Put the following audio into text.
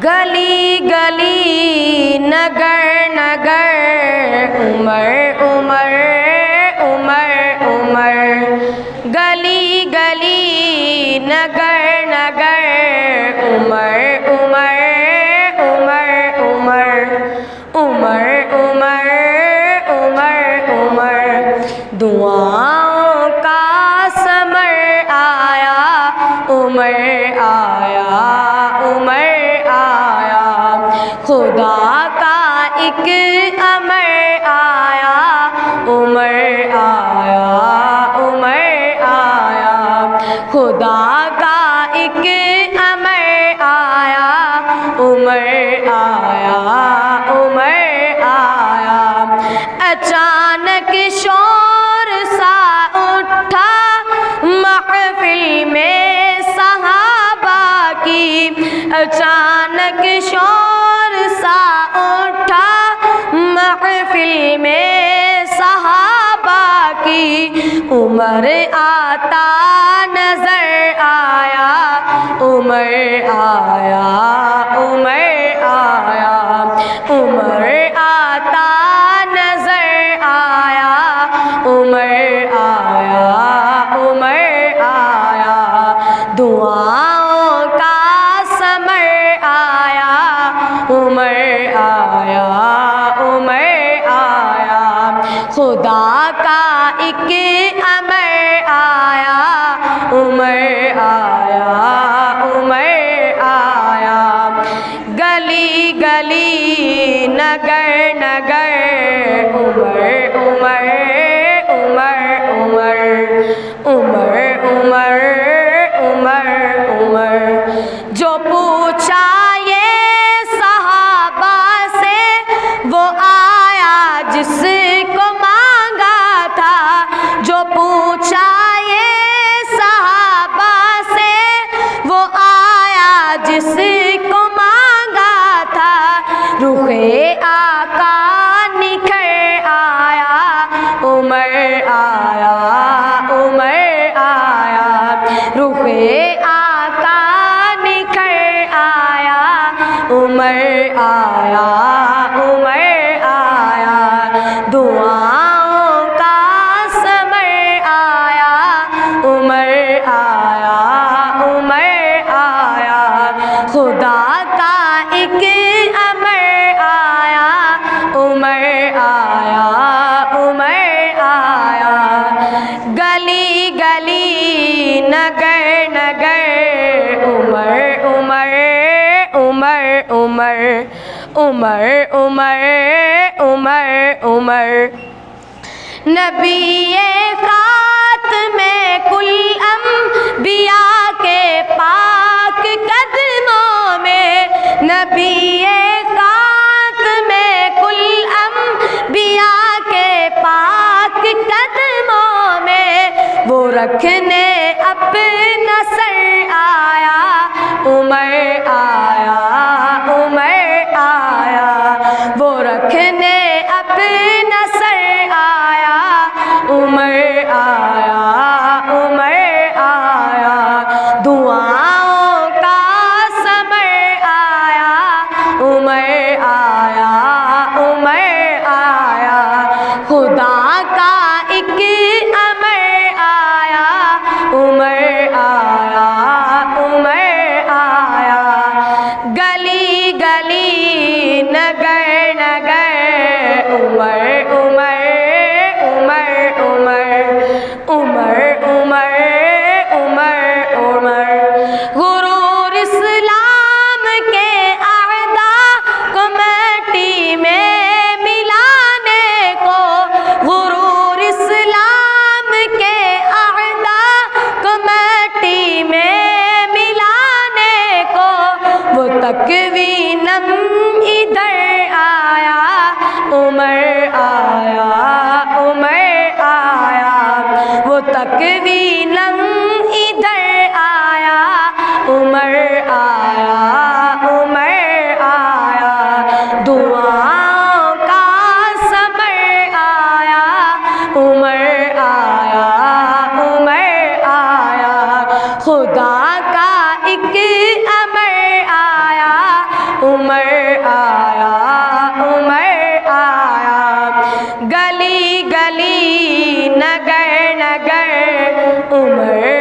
गली गली नगर नगर उमर उमर उमर उमर, गली गली नगर नगर उमर उमर उमर उमर उमर उमर उमर उमर। दुआओं का समर आया उमर आया उमर आया, खुदा का एक अमर आया उमर आया उमर आया, खुदा का एक अमर आया उमर आया उमर आया। अचानक शोर सा उठा महफिल में सहाबा की, अचानक शोर सा उठा महफिल में सहाबा की। उमर आता नजर आया उमर आया उमर आया, उमर आता नजर आया उमर आया उमर आया। दुआओं का समर आया उमर आया उमर आया, खुदा का एक अमर आया उमर आया उमर आया। गली गली नगर नगर उमर उमर उमर उमर उमर उमर उमर उमर। जो पूछा ये सहाबा से वो आया जिसको मांगा था, जो पूछा ये सहाबा से वो आया जिसको मांगा था। रुखे आका निखर आया उमर आया उमर आया, रुखे आका निखर आया उमर आया उमर आया। दुआओं का समर आया उमर आया उमर आया, खुदा का एक अमर आया उमर आया उमर आया। गली गली नगर नगर उमर उमर उमर उमर उमर उमर उमर उमर। नबी खात्मे कुल अंबिया के पाक कदमों में, नबी खात्मे कुल अंबिया के पाक कदमों में, वो रखने अपना सर आया उमर आया उमर आया, वो रखने अपना सर आया उमर आया उमर आया। दुआओं का समर आया उमर आया उमर आया, खुदा का एक अमर आया उमर आया उमर आया। गली गली नगर नगर उमर उमर उमर उमर उमर उमर उमर उमर। गुरूर इस्लाम के आदा को मिट्टी में मिलाने को, गुरूर इस्लाम के आदा को मिट्टी में मिलाने को, वो तकवीनम इधर आया उमर आया उमर आया, वो तकवीनम इधर आया उमर आया उमर आया। दुआओं का समर आया उमर आया उमर आया, खुदा का एक अमर आया गली गली नगर नगर उमर